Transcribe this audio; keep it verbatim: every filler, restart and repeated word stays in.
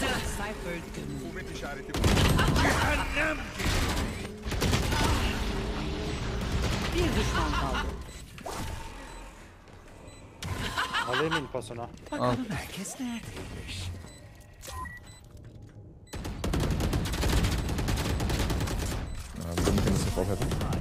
Kuvvet işareti bu. Cehennem geliyor. Bir düşman kaldı. Alayım mı pasona? Bakalım herkes neredeymiş. Bunu kendisi korkatın.